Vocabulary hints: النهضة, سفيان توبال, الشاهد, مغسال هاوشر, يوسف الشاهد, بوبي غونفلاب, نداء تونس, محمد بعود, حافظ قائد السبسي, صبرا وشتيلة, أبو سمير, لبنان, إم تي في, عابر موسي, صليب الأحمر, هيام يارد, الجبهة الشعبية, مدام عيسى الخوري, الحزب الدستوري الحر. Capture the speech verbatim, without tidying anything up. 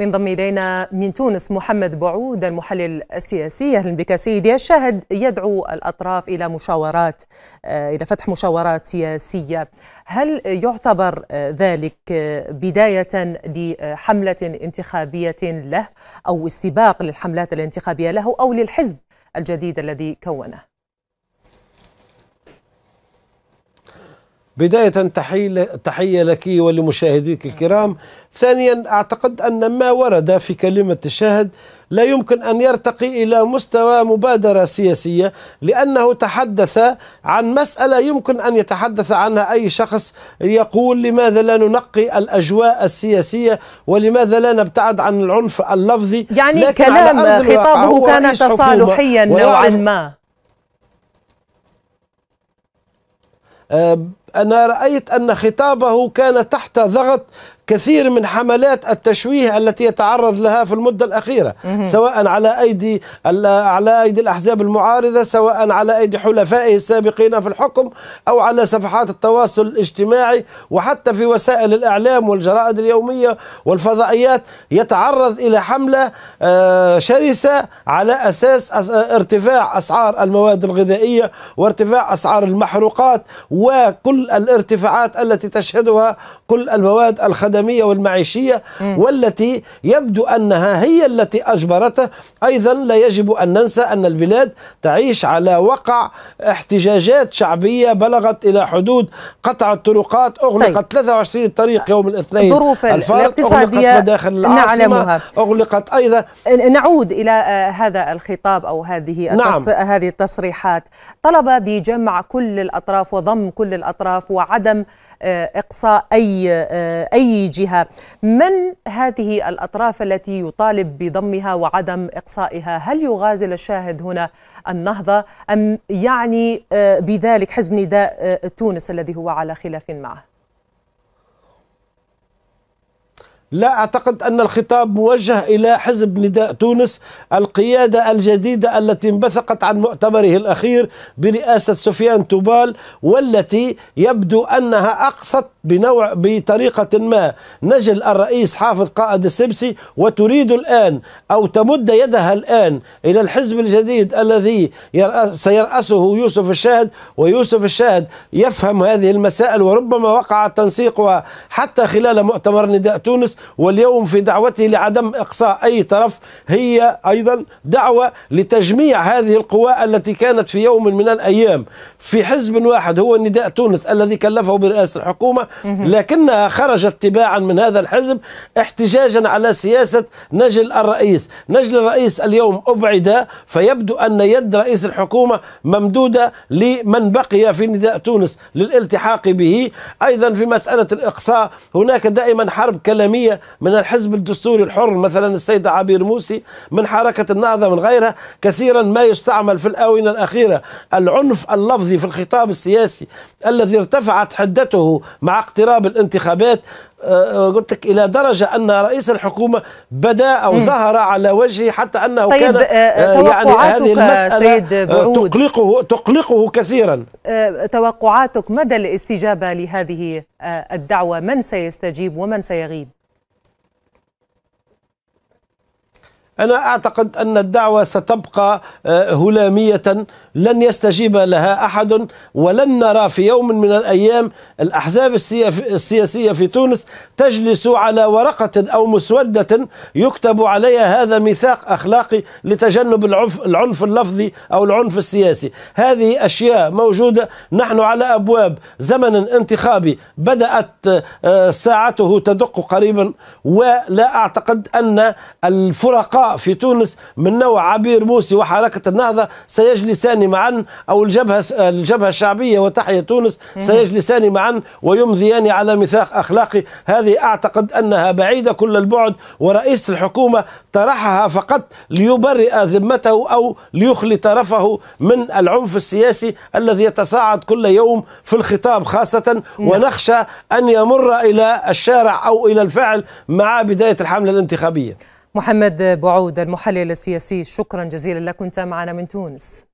وينضم إلينا من تونس محمد بعود المحلل السياسي. أهلا بك سيدي. الشاهد يدعو الأطراف إلى مشاورات إلى فتح مشاورات سياسية، هل يعتبر ذلك بداية لحملة انتخابية له أو استباق للحملات الانتخابية له أو للحزب الجديد الذي كونه؟ بداية تحية لك ولمشاهديك الكرام. ثانيا، أعتقد أن ما ورد في كلمة الشاهد لا يمكن أن يرتقي إلى مستوى مبادرة سياسية، لأنه تحدث عن مسألة يمكن أن يتحدث عنها أي شخص يقول لماذا لا ننقي الأجواء السياسية ولماذا لا نبتعد عن العنف اللفظي. يعني كلام خطابه كان تصالحيا نوعا ما. أنا رأيت أن خطابه كان تحت ضغط كثير من حملات التشويه التي يتعرض لها في المدة الأخيرة، سواء على أيدي على أيدي الأحزاب المعارضة، سواء على أيدي حلفائه السابقين في الحكم، أو على صفحات التواصل الاجتماعي، وحتى في وسائل الإعلام والجرائد اليومية والفضائيات يتعرض إلى حملة شرسة على أساس ارتفاع أسعار المواد الغذائية وارتفاع أسعار المحروقات وكل الارتفاعات التي تشهدها كل المواد الخدمية والمعيشية، والتي يبدو أنها هي التي أجبرته. أيضا لا يجب أن ننسى أن البلاد تعيش على وقع احتجاجات شعبية بلغت إلى حدود قطع الطرقات، أغلقت طيب. ثلاثة وعشرين طريق يوم الاثنين، ظروف الاقتصادية أغلقت مداخل العاصمة، أغلقت. أيضا نعود إلى هذا الخطاب أو هذه التص... نعم. هذه التصريحات. طلب بجمع كل الأطراف وضم كل الأطراف وعدم إقصاء أي أي جهة. من هذه الأطراف التي يطالب بضمها وعدم إقصائها؟ هل يغازل الشاهد هنا النهضة أم يعني بذلك حزب نداء تونس الذي هو على خلاف معه؟ لا أعتقد أن الخطاب موجه إلى حزب نداء تونس، القيادة الجديدة التي انبثقت عن مؤتمره الأخير برئاسة سفيان توبال، والتي يبدو أنها أقصت بنوع بطريقة ما نجل الرئيس حافظ قائد السبسي، وتريد الآن أو تمد يدها الآن إلى الحزب الجديد الذي سيرأسه يوسف الشاهد. ويوسف الشاهد يفهم هذه المسائل، وربما وقع تنسيقها حتى خلال مؤتمر نداء تونس. واليوم في دعوته لعدم إقصاء أي طرف هي أيضا دعوة لتجميع هذه القوى التي كانت في يوم من الأيام في حزب واحد، هو نداء تونس الذي كلفه برئاسة الحكومة، لكنها خرجت تباعا من هذا الحزب احتجاجا على سياسة نجل الرئيس. نجل الرئيس اليوم أبعد، فيبدو أن يد رئيس الحكومة ممدودة لمن بقي في نداء تونس للالتحاق به. أيضا في مسألة الإقصاء هناك دائما حرب كلامية من الحزب الدستوري الحر، مثلا السيدة عابر موسي، من حركة النهضة، من غيرها. كثيرا ما يستعمل في الآونة الأخيرة العنف اللفظي في الخطاب السياسي الذي ارتفعت حدته مع اقتراب الانتخابات، قلت لك إلى درجة أن رئيس الحكومة بدأ أو م. ظهر على وجهه، حتى أنه طيب كان آه يعني هذه المسألة تقلقه, تقلقه كثيرا. آه توقعاتك مدى الاستجابة لهذه آه الدعوة؟ من سيستجيب ومن سيغيب؟ أنا أعتقد أن الدعوة ستبقى هلامية، لن يستجيب لها أحد، ولن نرى في يوم من الأيام الأحزاب السياسية في تونس تجلس على ورقة أو مسودة يكتب عليها هذا ميثاق أخلاقي لتجنب العنف اللفظي أو العنف السياسي. هذه أشياء موجودة. نحن على أبواب زمن انتخابي بدأت ساعته تدق قريبا، ولا أعتقد أن الفرقاء في تونس من نوع عابر موسي وحركة النهضة سيجلسان معا، أو الجبهة الجبهة الشعبية وتحية تونس سيجلسان معا ويمضيان على ميثاق أخلاقي. هذه أعتقد أنها بعيدة كل البعد، ورئيس الحكومة طرحها فقط ليبرئ ذمته أو ليخلي طرفه من العنف السياسي الذي يتصاعد كل يوم في الخطاب خاصة، ونخشى أن يمر إلى الشارع أو إلى الفعل مع بداية الحملة الانتخابية. محمد بعود المحلل السياسي، شكرا جزيلا لك، كنت معنا من تونس.